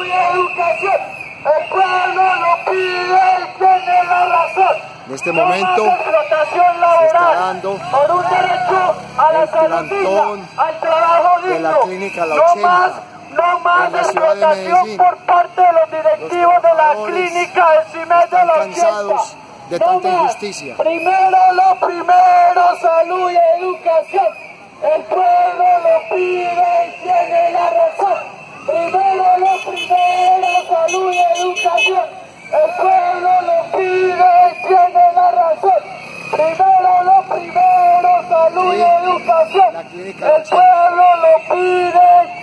una educación, el pueblo lo pide y tiene la razón. En este momento no más explotación laboral, por un derecho a la salud digna, al trabajo digno, de la clínica La 80, no más explotación por parte de los directivos de la clínica del CIMES de La 80. De tanta injusticia. Primero lo primero, salud y educación. El pueblo lo pide y tiene la razón. Primero lo primero, salud y educación. El pueblo lo pide y tiene la razón. Primero lo primero, salud y educación. El pueblo lo pide y tiene la razón.